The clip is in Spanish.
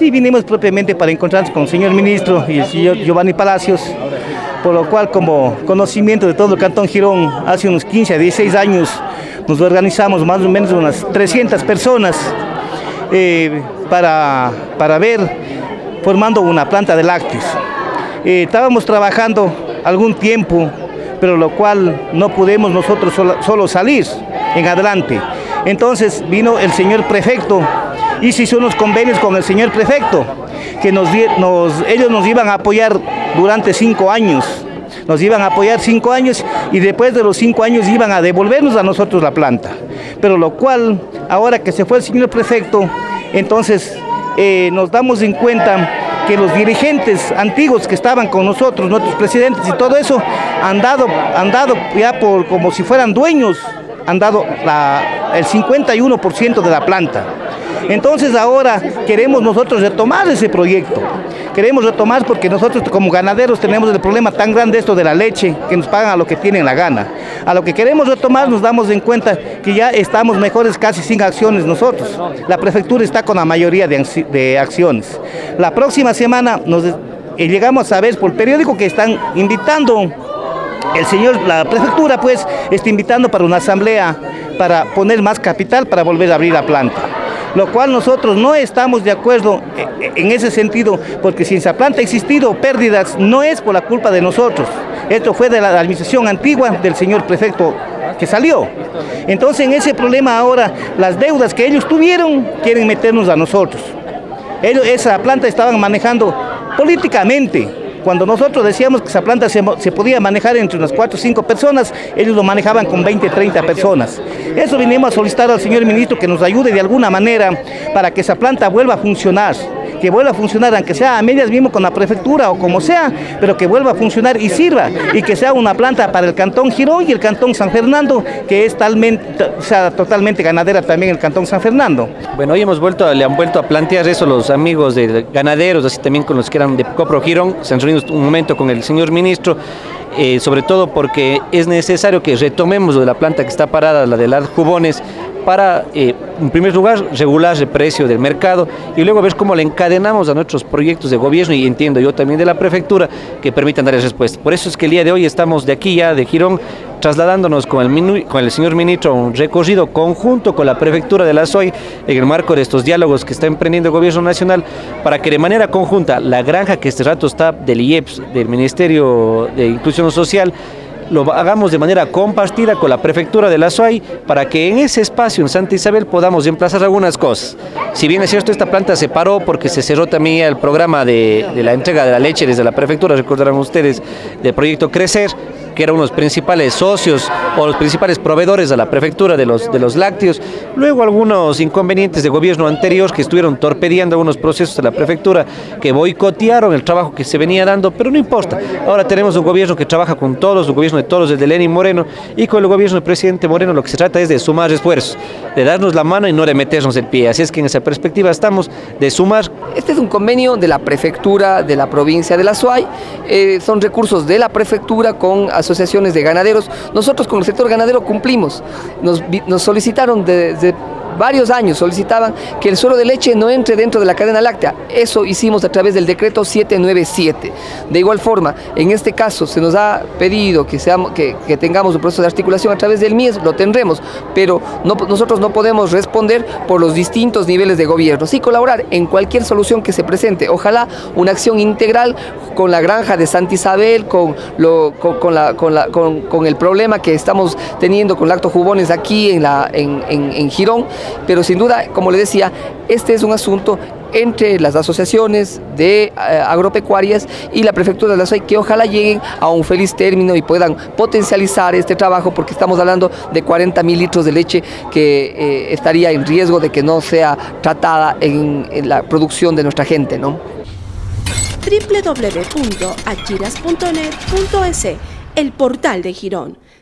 Sí, vinimos propiamente para encontrarnos con el señor ministro y el señor Giovanni Palacios, por lo cual, como conocimiento de todo el Cantón Girón, hace unos 15 a 16 años nos organizamos más o menos unas 300 personas para ver, formando una planta de lácteos. Estábamos trabajando algún tiempo, pero lo cual no pudimos nosotros solo salir en adelante. Entonces vino el señor prefecto y se hizo unos convenios con el señor prefecto, que ellos nos iban a apoyar durante 5 años. Nos iban a apoyar 5 años y después de los 5 años iban a devolvernos a nosotros la planta. Pero lo cual, ahora que se fue el señor prefecto, entonces nos damos en cuenta que los dirigentes antiguos que estaban con nosotros, nuestros presidentes y todo eso, han dado ya por como si fueran dueños, han dado el 51% de la planta. Entonces ahora queremos nosotros retomar ese proyecto. Queremos retomar porque nosotros como ganaderos tenemos el problema tan grande esto de la leche, que nos pagan a lo que tienen la gana. A lo que queremos retomar nos damos en cuenta que ya estamos mejores casi sin acciones nosotros. La prefectura está con la mayoría de acciones. La próxima semana llegamos a saber por el periódico que están invitando, la prefectura pues está invitando para una asamblea para poner más capital para volver a abrir la planta. Lo cual nosotros no estamos de acuerdo en ese sentido, porque si esa planta ha existido pérdidas, no es por la culpa de nosotros. Esto fue de la administración antigua del señor prefecto que salió. Entonces en ese problema ahora, las deudas que ellos tuvieron, quieren meternos a nosotros. Ellos esa planta estaban manejando políticamente. Cuando nosotros decíamos que esa planta se podía manejar entre unas 4 o 5 personas, ellos lo manejaban con 20 o 30 personas. Eso vinimos a solicitar al señor ministro que nos ayude de alguna manera para que esa planta vuelva a funcionar. Que vuelva a funcionar, aunque sea a medias mismo con la prefectura o como sea, pero que vuelva a funcionar y sirva. Y que sea una planta para el Cantón Girón y el Cantón San Fernando, que es totalmente ganadera también el Cantón San Fernando. Bueno, hoy le han vuelto a plantear eso los amigos de ganaderos, así también con los que eran de Coprogirón. Se han reunido un momento con el señor ministro, sobre todo porque es necesario que retomemos lo de la planta que está parada, la de Lacto Jubones, para, en primer lugar, regular el precio del mercado y luego ver cómo le encadenamos a nuestros proyectos de gobierno y entiendo yo también de la prefectura que permitan dar respuesta. Por eso es que el día de hoy estamos de aquí ya, de Girón, trasladándonos con el señor ministro a un recorrido conjunto con la prefectura de Azuay en el marco de estos diálogos que está emprendiendo el gobierno nacional para que de manera conjunta la granja que este rato está del IEPS, del Ministerio de Inclusión Social, lo hagamos de manera compartida con la prefectura de Azuay para que en ese espacio en Santa Isabel podamos emplazar algunas cosas. Si bien es cierto, esta planta se paró porque se cerró también el programa de la entrega de la leche desde la prefectura, recordarán ustedes, del proyecto Crecer, que eran los principales socios o los principales proveedores a la prefectura de los lácteos. Luego algunos inconvenientes de gobierno anterior que estuvieron torpedeando algunos procesos de la prefectura, que boicotearon el trabajo que se venía dando, pero no importa. Ahora tenemos un gobierno que trabaja con todos, un gobierno de todos, el de Lenin Moreno, y con el gobierno del presidente Moreno lo que se trata es de sumar esfuerzos, de darnos la mano y no de meternos el pie. Así es que en esa perspectiva estamos de sumar. Este es un convenio de la prefectura de la provincia de Azuay, son recursos de la prefectura con asociaciones de ganaderos. Nosotros con el sector ganadero cumplimos, nos solicitaron desde varios años, solicitaban que el suero de leche no entre dentro de la cadena láctea. Eso hicimos a través del decreto 797. De igual forma, en este caso se nos ha pedido que tengamos un proceso de articulación a través del MIES, lo tendremos, pero nosotros no podemos responder por los distintos niveles de gobierno, sí colaborar en cualquier solución que se presente, ojalá una acción integral con la granja de Santa Isabel, con el problema que estamos teniendo con Lacto Jubones aquí en Girón. Pero sin duda, como le decía, este es un asunto entre las asociaciones de agropecuarias y la prefectura de Azuay, que ojalá lleguen a un feliz término y puedan potencializar este trabajo, porque estamos hablando de 40.000 litros de leche que estaría en riesgo de que no sea tratada en la producción de nuestra gente, ¿no? www.achiras.net.es, el portal de Girón.